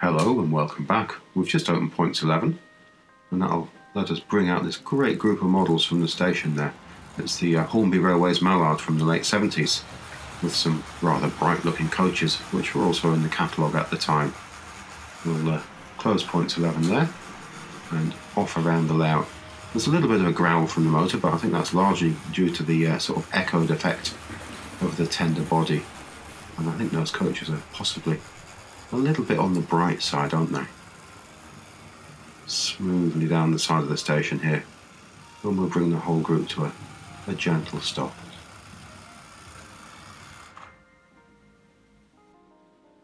Hello and welcome back. We've just opened points 11 and that'll let us bring out this great group of models from the station there. It's the Hornby Railways Mallard from the late 70s with some rather bright looking coaches which were also in the catalogue at the time. We'll close points 11 there and off around the layout. There's a little bit of a growl from the motor, but I think that's largely due to the sort of echoed effect of the tender body, and I think those coaches are possibly a little bit on the bright side, aren't they? Smoothly down the side of the station here, and we'll bring the whole group to a gentle stop.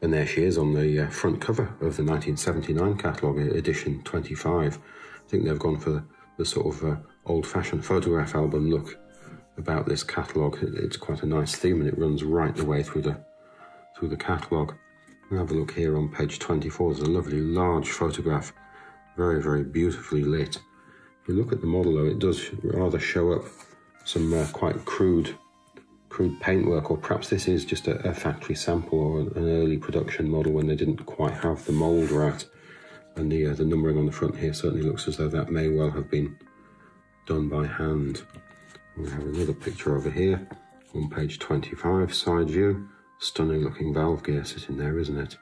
And there she is on the front cover of the 1979 catalogue, edition 25. I think they've gone for the sort of old-fashioned photograph album look about this catalogue. It's quite a nice theme and it runs right the way through the catalogue. We'll have a look here on page 24. There's a lovely large photograph, very, very beautifully lit. If you look at the model though, it does rather show up some quite crude paintwork, or perhaps this is just a factory sample or an early production model when they didn't quite have the mould right. And the numbering on the front here certainly looks as though that may well have been done by hand. We'll have another picture over here on page 25, side view. Stunning looking valve gear sitting there, isn't it?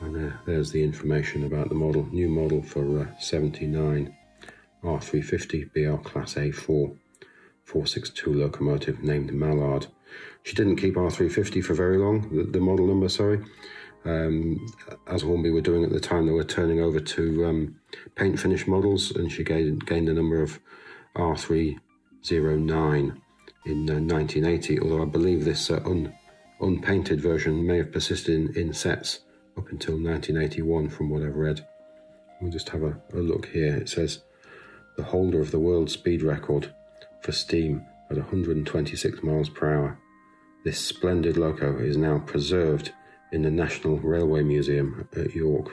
And there's the information about the model. New model for 79, R350 BR Class A4, 462 locomotive named Mallard. She didn't keep R350 for very long, the model number, sorry. As Hornby were doing at the time, they were turning over to paint finish models, and she gained the number of R309 in 1980, although I believe this unpainted version may have persisted in sets up until 1981 from what I've read. We'll just have a look here. It says, the holder of the world speed record for steam at 126 miles per hour. This splendid loco is now preserved in the National Railway Museum at York.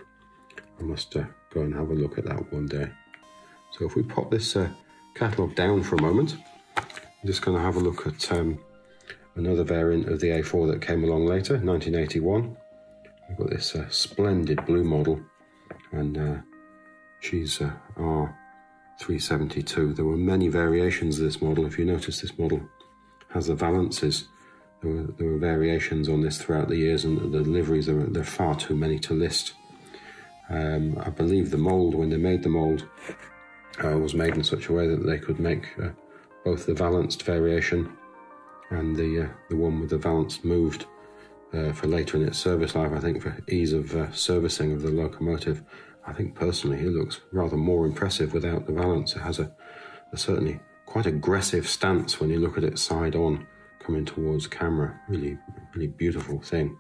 I must go and have a look at that one day. So if we pop this catalogue down for a moment, I'm just going to have a look at another variant of the A4 that came along later, 1981. We've got this splendid blue model, and she's R372. There were many variations of this model. If you notice, this model has the valances. There were variations on this throughout the years, and the liveries, there are far too many to list. I believe the mould, when they made the mould, was made in such a way that they could make both the valanced variation and the one with the valance moved for later in its service life, I think, for ease of servicing of the locomotive. I think personally it looks rather more impressive without the valance. It has a certainly quite aggressive stance when you look at it side on, coming towards camera. Really, really beautiful thing.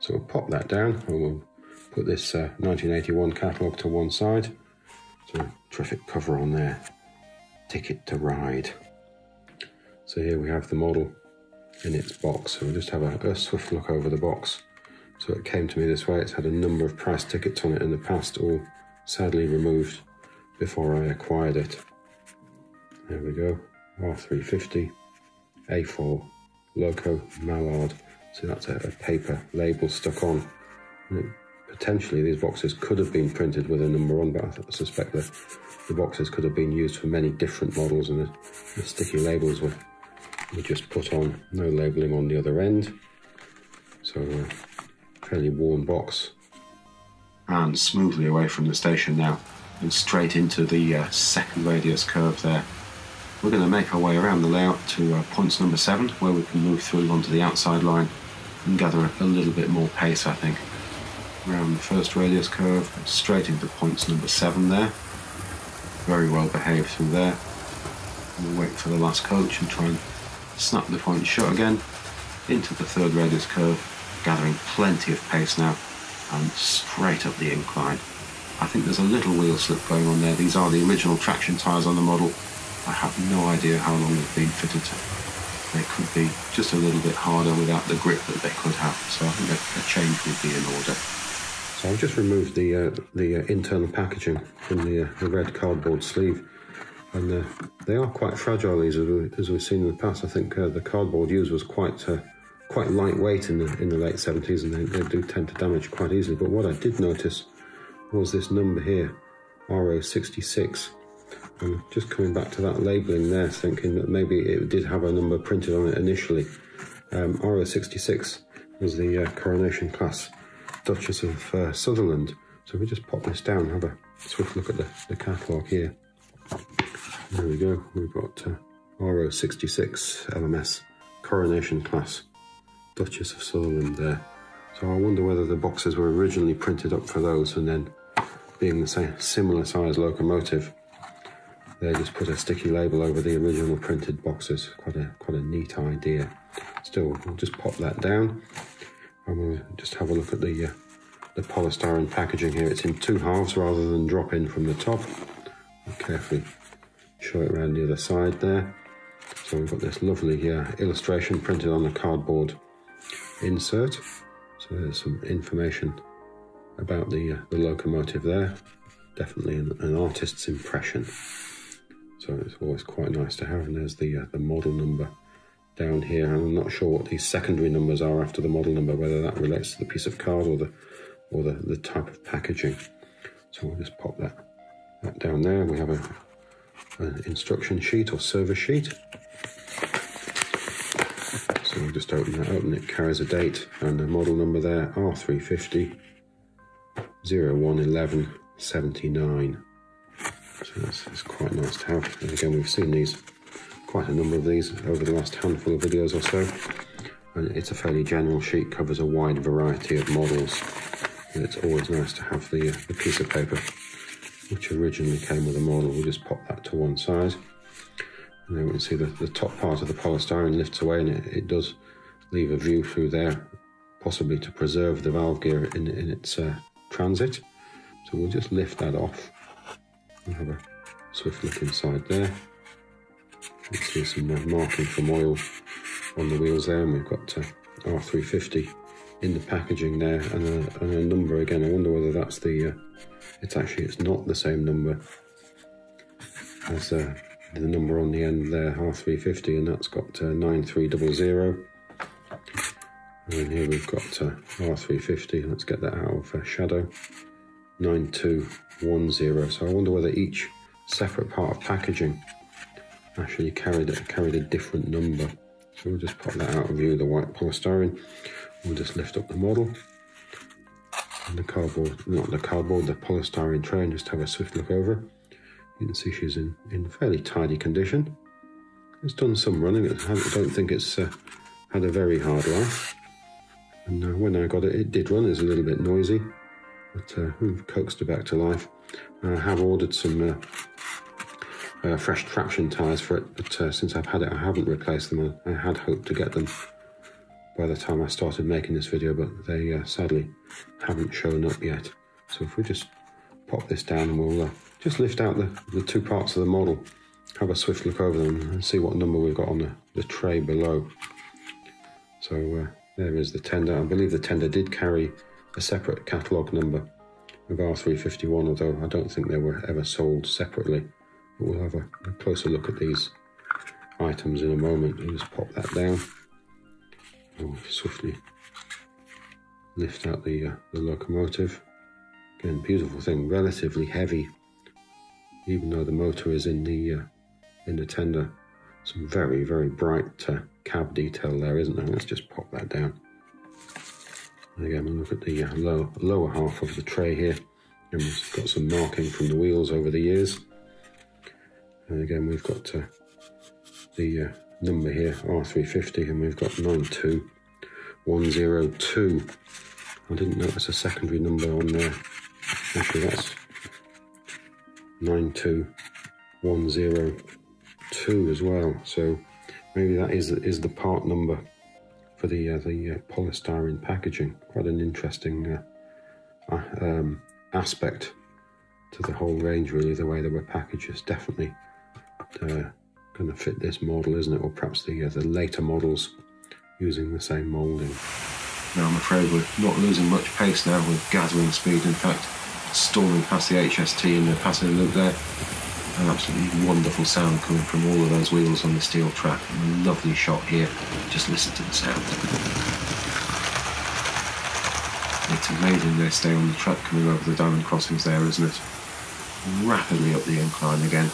So we'll pop that down and we'll put this 1981 catalogue to one side. So a terrific cover on there. Ticket to Ride. So here we have the model in its box. So we'll just have a swift look over the box. So it came to me this way. It's had a number of price tickets on it in the past, all sadly removed before I acquired it. There we go, R350, A4, Loco, Mallard. So that's a paper label stuck on. And potentially these boxes could have been printed with a number on, but I suspect that the boxes could have been used for many different models, and the sticky labels were just put on, no labelling on the other end. So a fairly worn box. And smoothly away from the station now, and straight into the second radius curve there. We're going to make our way around the layout to points number 7, where we can move through onto the outside line and gather a little bit more pace, I think. Around the first radius curve, and straight into points number 7 there. Very well behaved through there. We'll wait for the last coach and try and snap the point shut again. Into the third radius curve, gathering plenty of pace now, and straight up the incline. I think there's a little wheel slip going on there. These are the original traction tyres on the model. I have no idea how long they've been fitted to. They could be just a little bit harder without the grip that they could have, so I think a change would be in order. So I've just removed the internal packaging from the red cardboard sleeve, and they are quite fragile, these, as we've seen in the past. I think the cardboard used was quite quite lightweight in the late 70s, and they do tend to damage quite easily. But what I did notice was this number here, R066. I'm just coming back to that labelling there, thinking that maybe it did have a number printed on it initially. R066 was the Coronation Class Duchess of Sutherland. So we just pop this down, have a swift look at the catalogue here. There we go, we've got R066 LMS, Coronation Class Duchess of Sutherland there. So I wonder whether the boxes were originally printed up for those, and then being the same similar size locomotive, they just put a sticky label over the original printed boxes. Quite a neat idea. Still, we'll just pop that down, and we'll just have a look at the polystyrene packaging here. It's in two halves rather than drop in from the top. We'll carefully show it around the other side there. So we've got this lovely illustration printed on the cardboard insert. So there's some information about the locomotive there. Definitely an artist's impression. So it's always quite nice to have. And there's the model number down here. And I'm not sure what these secondary numbers are after the model number, whether that relates to the piece of card or the type of packaging. So we'll just pop that down there. We have an instruction sheet or service sheet. So we'll just open that up, and it carries a date and a model number there, R350 0111 79. So that's quite nice to have. And again, we've seen these, quite a number of these over the last handful of videos or so. And it's a fairly general sheet, covers a wide variety of models. And it's always nice to have the piece of paper which originally came with a model. We'll just pop that to one side. And then we can see the top part of the polystyrene lifts away, and it does leave a view through there, possibly to preserve the valve gear in its transit. So we'll just lift that off and have a swift look inside there. You can see some marking from oil on the wheels there, and we've got R350 in the packaging there, and a number again. I wonder whether that's it's not the same number as the number on the end there, R350, and that's got 9300. And then here we've got R350, let's get that out of shadow, 9210. So I wonder whether each separate part of packaging actually carried a different number. So we'll just pop that out of view, the white polystyrene. We'll just lift up the model and the polystyrene tray, and just have a swift look over. You can see she's in fairly tidy condition. It's done some running. I don't think it's had a very hard life. And when I got it, it did run. It was a little bit noisy, but we've coaxed her back to life. I have ordered some fresh traction tyres for it, but since I've had it, I haven't replaced them. I had hoped to get them by the time I started making this video, but they sadly haven't shown up yet. So if we just pop this down, and we'll just lift out the two parts of the model, have a swift look over them, and see what number we've got on the tray below. So there is the tender. I believe the tender did carry a separate catalogue number of R351, although I don't think they were ever sold separately. But we'll have a closer look at these items in a moment. We'll just pop that down. We'll swiftly lift out the locomotive. Again, beautiful thing, relatively heavy, even though the motor is in the tender. Some very, very bright cab detail there, isn't there? Let's just pop that down. And again, we'll look at the lower half of the tray here, and we've got some marking from the wheels over the years. And again, we've got the number here, R350, and we've got 92102. I didn't notice a secondary number on there. Actually, that's 92102 as well. So maybe that is the part number for the polystyrene packaging. Quite an interesting aspect to the whole range, really. The way they were packaged is definitely going to fit this model, isn't it? Or perhaps the later models using the same moulding. Now, I'm afraid we're not losing much pace now. We're gathering speed, in fact, storming past the HST in the passing loop there. an absolutely wonderful sound coming from all of those wheels on the steel track. And a lovely shot here. Just listen to the sound. It's amazing they stay on the track coming over the diamond crossings there, isn't it? Rapidly up the incline again,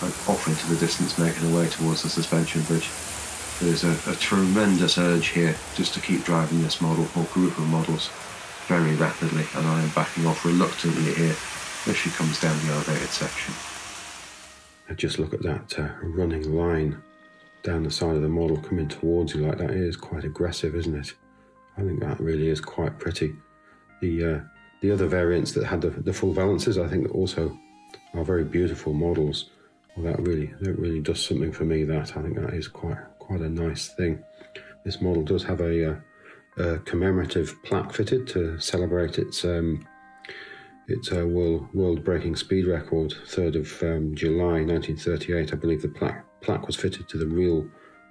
and off into the distance, making their way towards the suspension bridge. There's a tremendous urge here just to keep driving this model, or group of models, very rapidly, and I am backing off reluctantly here as she comes down the elevated section. And just look at that running line down the side of the model coming towards you like that. It is quite aggressive, isn't it? I think that really is quite pretty. The other variants that had the full valances, I think, also are very beautiful models. Well, that really does something for me. That I think that is quite a nice thing. This model does have a commemorative plaque fitted to celebrate its world-breaking speed record, 3rd of July 1938. I believe the plaque was fitted to the real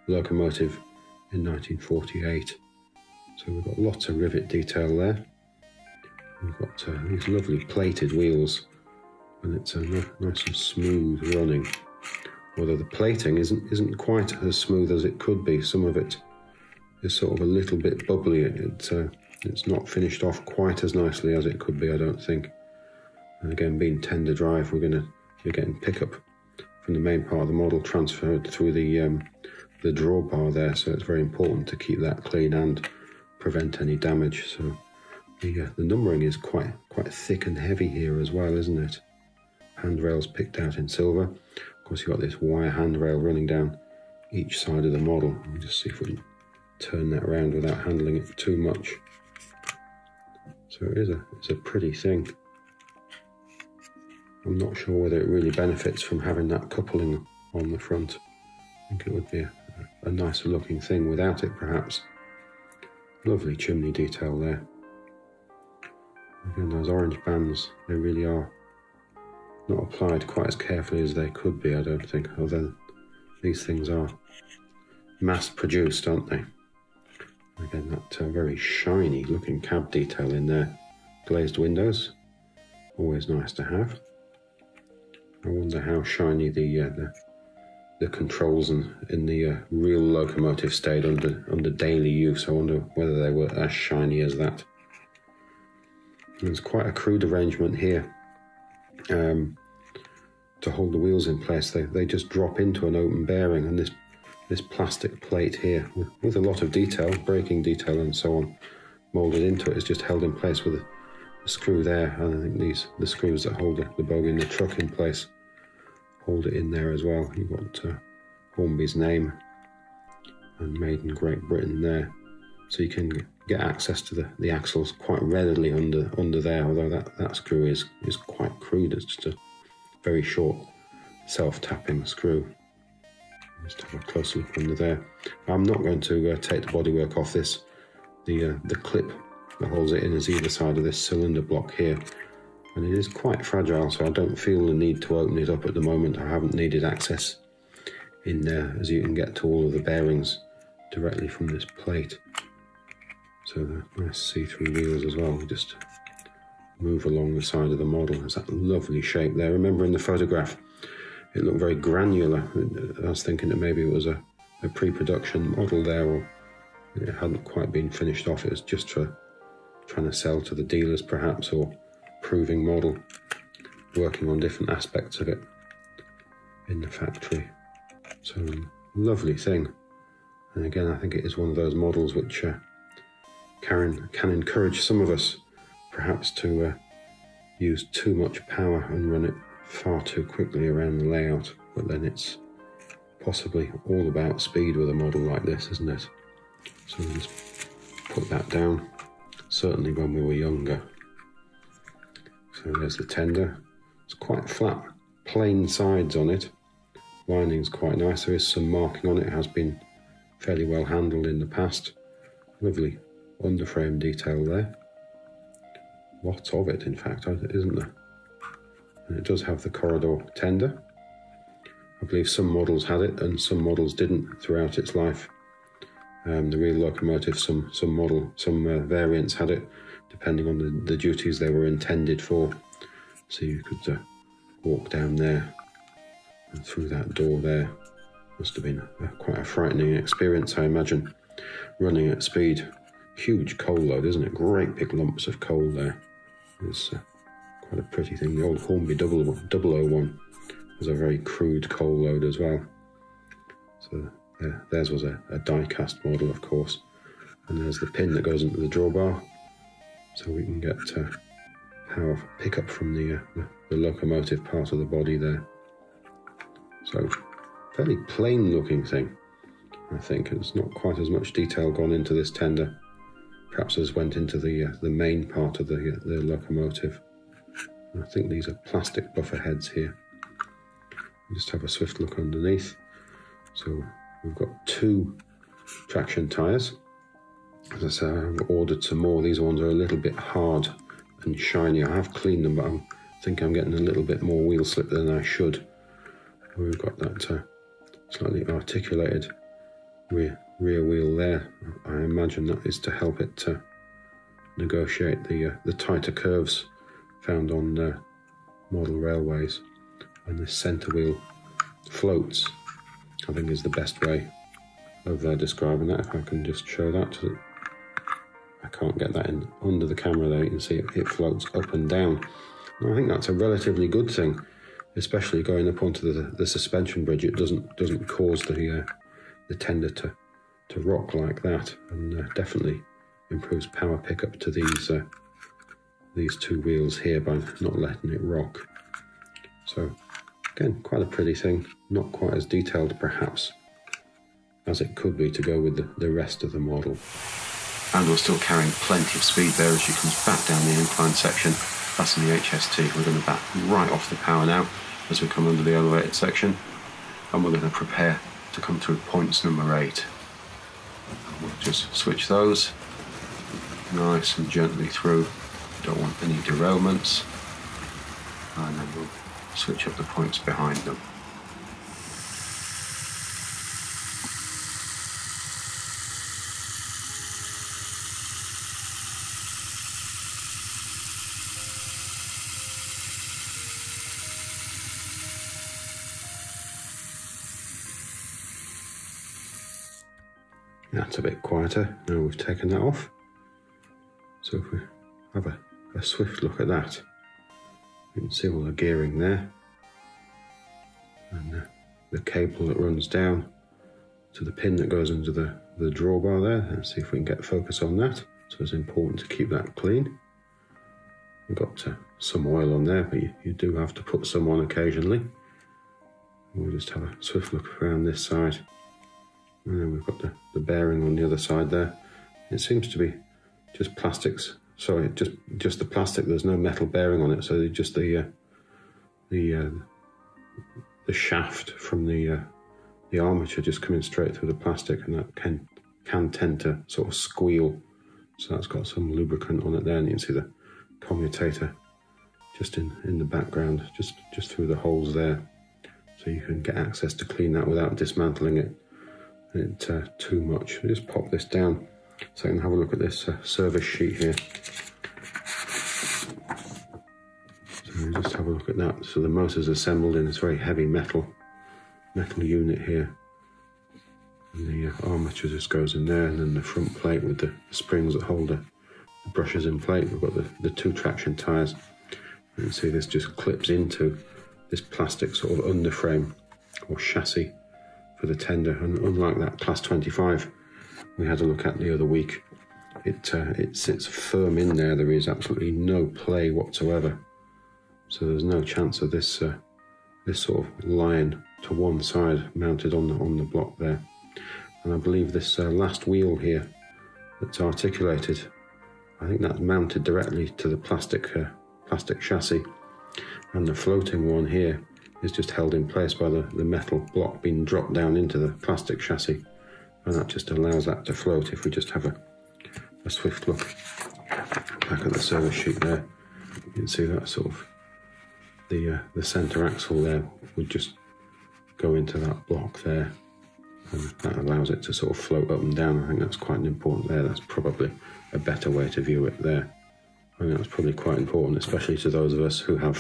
locomotive in 1948. So we've got lots of rivet detail there. We've got these lovely plated wheels, and it's nice and smooth running. Although the plating isn't quite as smooth as it could be. Some of it is sort of a little bit bubbly. It's not finished off quite as nicely as it could be, I don't think. And again, being tender drive, we're getting pickup from the main part of the model transferred through the drawbar there. So it's very important to keep that clean and prevent any damage. So. The numbering is quite thick and heavy here as well, isn't it? Handrails picked out in silver. Of course, you've got this wire handrail running down each side of the model. We'll just see if we can turn that around without handling it too much. So it's a pretty thing. I'm not sure whether it really benefits from having that coupling on the front. I think it would be a nicer looking thing without it, perhaps. Lovely chimney detail there. Again, those orange bands, they really are not applied quite as carefully as they could be, I don't think, although these things are mass-produced, aren't they? Again, that very shiny-looking cab detail in there. Glazed windows, always nice to have. I wonder how shiny the controls in the real locomotive stayed under daily use. I wonder whether they were as shiny as that. There's quite a crude arrangement here to hold the wheels in place. They just drop into an open bearing, and this plastic plate here with a lot of detail, braking detail and so on, moulded into it, is just held in place with a screw there. And I think the screws that hold the bogie in the truck in place hold it in there as well. You've got Hornby's name and Made in Great Britain there. So you can get access to the axles quite readily under there, although that screw is quite crude. It's just a very short self-tapping screw. Just have a closer look under there. I'm not going to take the bodywork off this. The clip that holds it in is either side of this cylinder block here, and it is quite fragile, so I don't feel the need to open it up at the moment. I haven't needed access in there, as you can get to all of the bearings directly from this plate. So the nice see-through wheels as well, we just move along the side of the model. There's that lovely shape there. Remember in the photograph, it looked very granular. I was thinking that maybe it was a pre-production model there, or it hadn't quite been finished off. It was just for trying to sell to the dealers perhaps, or proving model, working on different aspects of it in the factory. So lovely thing. And again, I think it is one of those models which can encourage some of us perhaps to use too much power and run it far too quickly around the layout, but then it's possibly all about speed with a model like this, isn't it? So we'll just put that down, certainly when we were younger. So there's the tender. It's quite flat, plain sides on it. Lining's quite nice. There is some marking on it. It has been fairly well handled in the past. Lovely underframe detail there. Lots of it, in fact, isn't there? And it does have the corridor tender. I believe some models had it and some models didn't throughout its life. The real locomotive, some variants had it, depending on the duties they were intended for. So you could walk down there and through that door there. Must have been quite a frightening experience, I imagine. Running at speed. Huge coal load, isn't it? Great big lumps of coal there. It's quite a pretty thing. The old Hornby 001 was a very crude coal load as well. So theirs was a die-cast model, of course. And there's the pin that goes into the drawbar, so we can get power pickup from the locomotive part of the body there. So fairly plain-looking thing, I think. It's not quite as much detail gone into this tender, perhaps as went into the main part of the locomotive. And I think these are plastic buffer heads here. Just have a swift look underneath. So we've got two traction tyres. As I say, I've ordered some more. These ones are a little bit hard and shiny. I have cleaned them, but I think I'm getting a little bit more wheel slip than I should. We've got that slightly articulated rear wheel there. I imagine that is to help it negotiate the tighter curves found on model railways. And this centre wheel floats, I think, is the best way of describing that. If I can just show that, I can't get that in under the camera there. You can see it floats up and down. And I think that's a relatively good thing, especially going up onto the suspension bridge. It doesn't cause the tender to rock like that, and definitely improves power pickup to these two wheels here by not letting it rock. So again, quite a pretty thing. Not quite as detailed perhaps as it could be to go with the rest of the model. And we're still carrying plenty of speed there as she comes back down the incline section. That's in the HST. We're going to back right off the power now as we come under the elevated section, and we're going to prepare to come through points number 8. And we'll just switch those nice and gently through. Don't want any derailments, and then we'll switch up the points behind them. That's a bit quieter. Now we've taken that off. So if we have a swift look at that, you can see all the gearing there. And the cable that runs down to the pin that goes into the drawbar there. Let's see if we can get focus on that. So it's important to keep that clean. We've got some oil on there, but you do have to put some on occasionally. We'll just have a swift look around this side. And then we've got the bearing on the other side there. It seems to be just plastics. Sorry, just the plastic. There's no metal bearing on it, so just the shaft from the armature just coming straight through the plastic, and that can tend to sort of squeal. So that's got some lubricant on it there, and you can see the commutator just in the background, just through the holes there. So you can get access to clean that without dismantling it. Too much. I'll just pop this down so I can have a look at this service sheet here. So we'll just have a look at that. So the motor's assembled in this very heavy metal unit here, and the armature just goes in there, and then the front plate with the springs that hold the brushes in plate. We've got the two traction tyres. You can see this just clips into this plastic sort of underframe or chassis for the tender, and unlike that Class 25 we had a look at the other week, it sits firm in there. There is absolutely no play whatsoever, so there's no chance of this this sort of lion to one side mounted on the block there. And I believe this last wheel here that's articulated, I think that's mounted directly to the plastic chassis, and the floating one here is just held in place by the metal block being dropped down into the plastic chassis, and that just allows that to float. If we just have a swift look back at the service sheet there, you can see that sort of the centre axle there would just go into that block there, and that allows it to sort of float up and down. I think that's quite important there. That's probably a better way to view it there. I think that's probably quite important, especially to those of us who have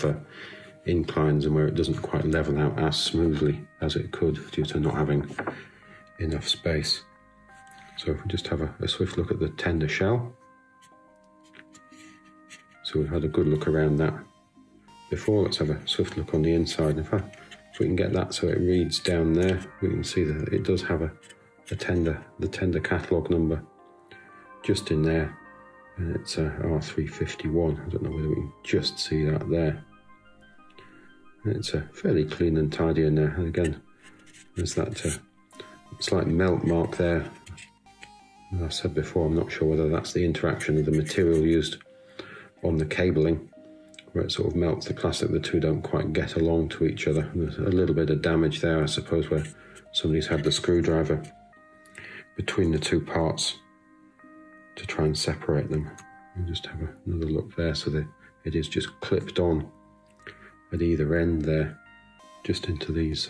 inclines and where it doesn't quite level out as smoothly as it could due to not having enough space. So if we just have a swift look at the tender shell. So we've had a good look around that before. Let's have a swift look on the inside. And if we can get that so it reads down there, we can see that it does have the tender catalogue number just in there. And it's R351. I don't know whether we can just see that there. And it's fairly clean and tidy in there. And again, there's that slight melt mark there. As I said before, I'm not sure whether that's the interaction of the material used on the cabling, where it sort of melts the plastic. The two don't quite get along to each other. And there's a little bit of damage there, I suppose, where somebody's had the screwdriver between the two parts to try and separate them. We'll just have another look there, so that it is just clipped on at either end there, just into these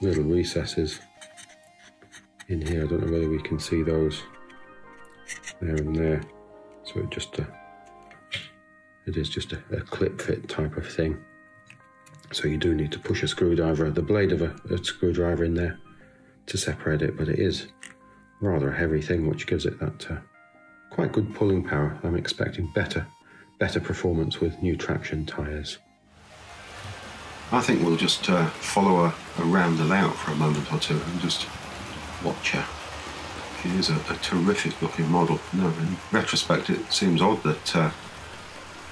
little recesses in here. I don't know whether we can see those there and there. So it just it is just a clip fit type of thing. So you do need to push a screwdriver, the blade of a screwdriver in there to separate it, but it is rather a heavy thing, which gives it that quite good pulling power. I'm expecting better performance with new traction tyres. I think we'll just follow a roundabout for a moment or two and just watch her. She is a terrific looking model. No, in retrospect, it seems odd that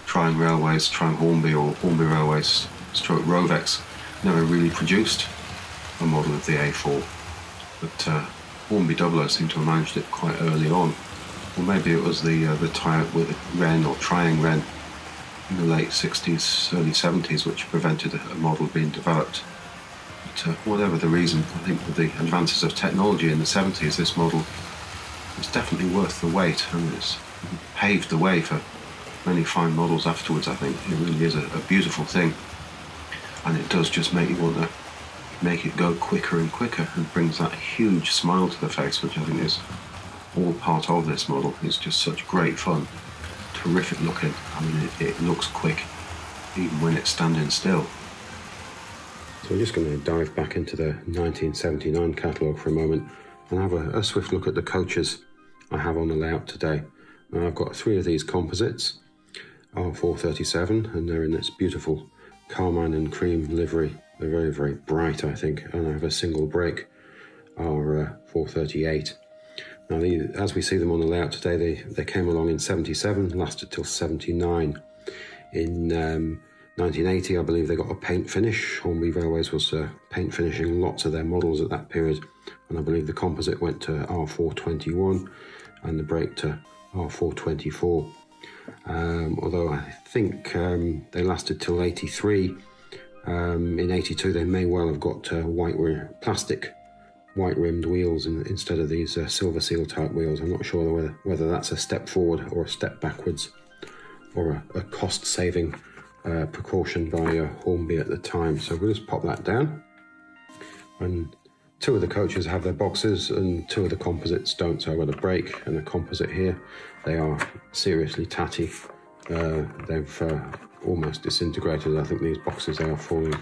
Tri-ang Railways, Tri-ang Hornby or Hornby Railways / Rovex never really produced a model of the A4, but Hornby 00 seemed to have managed it quite early on. Or maybe it was the tie-up with Wren or Tri-ang Wren in the late 60s, early 70s, which prevented a model being developed. But whatever the reason, I think with the advances of technology in the 70s, this model was definitely worth the wait, and it's paved the way for many fine models afterwards, I think. It really is a beautiful thing, and it does just make you want to make it go quicker and quicker, and brings that huge smile to the face, which I think is all part of this model. It's just such great fun, terrific looking. I mean, it looks quick, even when it's standing still. So we're just going to dive back into the 1979 catalogue for a moment and have a swift look at the coaches I have on the layout today. Now, I've got three of these composites, R437, and they're in this beautiful carmine and cream livery. They're very, very bright, I think, and I have a single brake, R438. Now, as we see them on the layout today, they came along in 77, lasted till 79. In 1980, I believe they got a paint finish. Hornby Railways was paint finishing lots of their models at that period, and I believe the composite went to R421 and the brake to R424. Although I think they lasted till 83. In 82, they may well have got plastic white-rimmed wheels instead of these silver seal type wheels. I'm not sure whether that's a step forward or a step backwards, or a cost-saving precaution by Hornby at the time. So we'll just pop that down. And two of the coaches have their boxes and two of the composites don't. So I've got a brake and a composite here. They are seriously tatty. They've almost disintegrated. I think these boxes, they are falling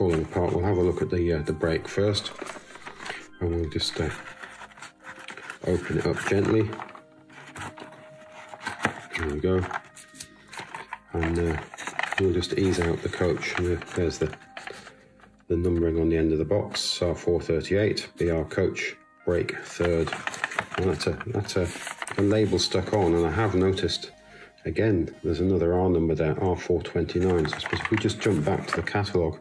apart. We'll have a look at the brake first, and we'll just open it up gently. There we go, and we'll just ease out the coach. There's the numbering on the end of the box: R438, BR coach, brake third. And that's a label stuck on, and I have noticed. Again, there's another R number there, R429. So I suppose if we just jump back to the catalogue,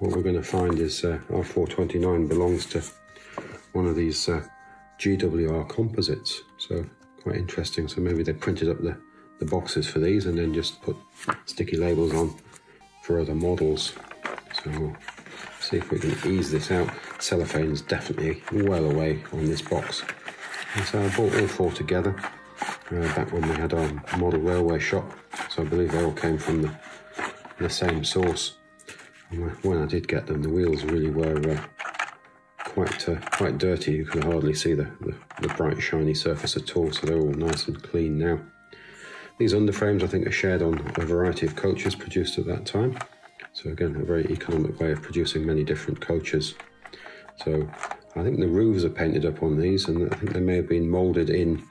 what we're going to find is R429 belongs to one of these GWR composites. So quite interesting. So maybe they printed up the boxes for these and then just put sticky labels on for other models. So we'll see if we can ease this out. Cellophane's definitely well away on this box. And so I bought all four together. Back when we had our model railway shop, so I believe they all came from the same source. And when I did get them, the wheels really were quite dirty. You could hardly see the bright shiny surface at all, so they're all nice and clean now. These underframes, I think, are shared on a variety of coaches produced at that time. So again, a very economic way of producing many different coaches. So I think the roofs are painted up on these, and I think they may have been moulded in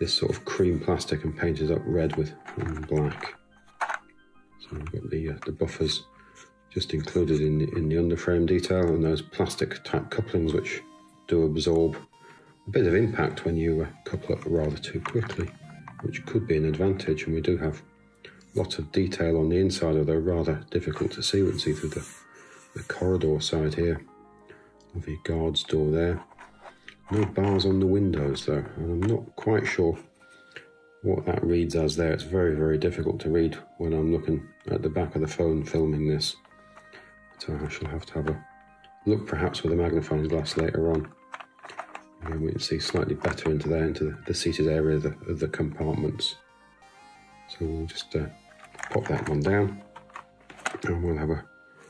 this sort of cream plastic and painted up red with black. So we've got the buffers just included in the underframe detail, and those plastic type couplings which do absorb a bit of impact when you couple up rather too quickly, which could be an advantage. And we do have lots of detail on the inside, although rather difficult to see. We can see through the corridor side here, the guard's door there. No bars on the windows though, and I'm not quite sure what that reads as there. It's very, very difficult to read when I'm looking at the back of the phone filming this. So I shall have to have a look perhaps with a magnifying glass later on. And we can see slightly better into there, into the seated area of the compartments. So we'll just pop that one down, and we'll have a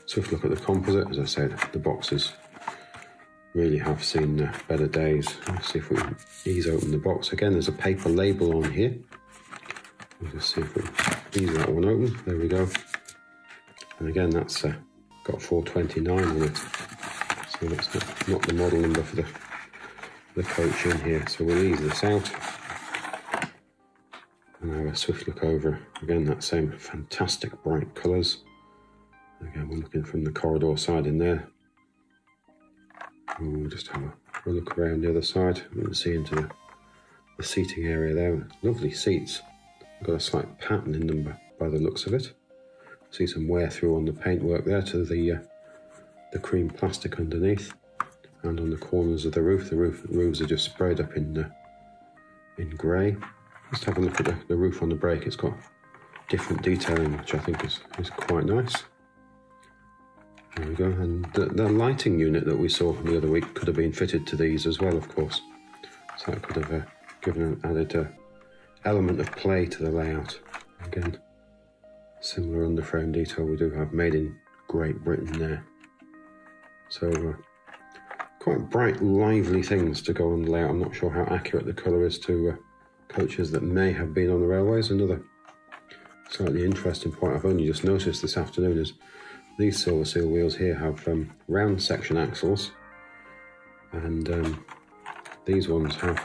swift look at the composite. As I said, the boxes really have seen better days. Let's see if we can ease open the box. Again, there's a paper label on here. We'll just see if we can ease that one open. There we go. And again, that's got 429 on it. So that's not the model number for the coach in here. So we'll ease this out and have a swift look over. Again, that same fantastic bright colours. Again, we're looking from the corridor side in there. We'll just have a look around the other side and see into the seating area there. Lovely seats. Got a slight pattern in them by the looks of it. See some wear through on the paintwork there to the cream plastic underneath, and on the corners of the roof. The roofs are just sprayed up in grey. Just have a look at the roof on the break. It's got different detailing, which I think is quite nice. There we go, and the lighting unit that we saw from the other week could have been fitted to these as well, of course. So that could have given an added element of play to the layout. Again, similar underframe detail we do have, made in Great Britain there. So quite bright, lively things to go on the layout. I'm not sure how accurate the colour is to coaches that may have been on the railways. Another slightly interesting point I've only just noticed this afternoon is these silver seal wheels here have round section axles, and these ones have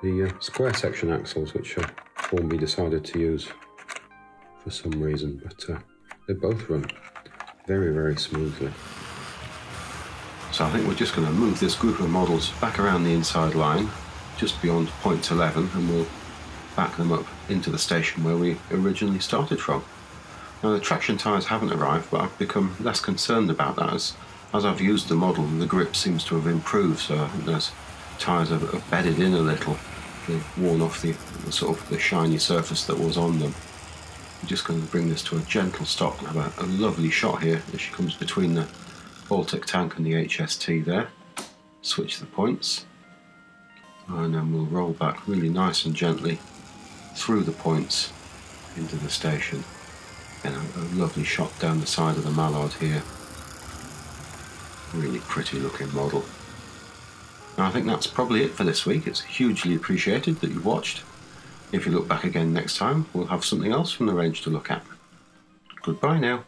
the square section axles, which Hornby decided to use for some reason, but they both run very, very smoothly. So I think we're just going to move this group of models back around the inside line, just beyond point 11, and we'll back them up into the station where we originally started from. Now, the traction tyres haven't arrived, but I've become less concerned about that as I've used the model. The grip seems to have improved, so I think those tyres have bedded in a little. They've worn off the sort of the shiny surface that was on them. I'm just going to bring this to a gentle stop and have a lovely shot here as she comes between the Baltic tank and the HST there. Switch the points, and then we'll roll back really nice and gently through the points into the station. And a lovely shot down the side of the Mallard here. Really pretty looking model. Now I think that's probably it for this week. It's hugely appreciated that you've watched. If you look back again next time, we'll have something else from the range to look at. Goodbye now.